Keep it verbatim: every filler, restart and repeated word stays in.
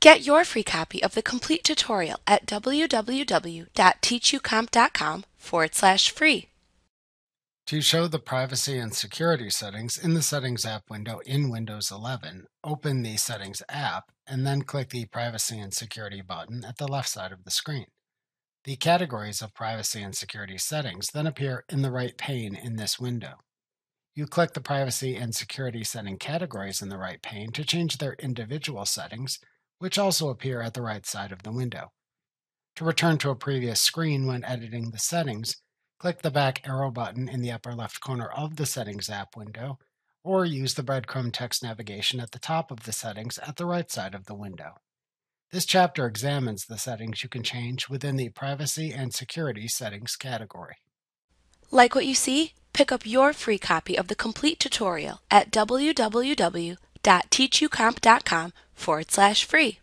Get your free copy of the complete tutorial at www.teachucomp.com forward slash free. To show the privacy and security settings in the Settings app window in Windows eleven, open the Settings app and then click the Privacy and Security button at the left side of the screen. The categories of privacy and security settings then appear in the right pane in this window. You click the privacy and security setting categories in the right pane to change their individual settings, which also appear at the right side of the window. To return to a previous screen when editing the settings, click the back arrow button in the upper left corner of the Settings app window, or use the breadcrumb text navigation at the top of the settings at the right side of the window. This chapter examines the settings you can change within the Privacy and Security Settings category. Like what you see? Pick up your free copy of the complete tutorial at www.teachucomp.com forward slash free.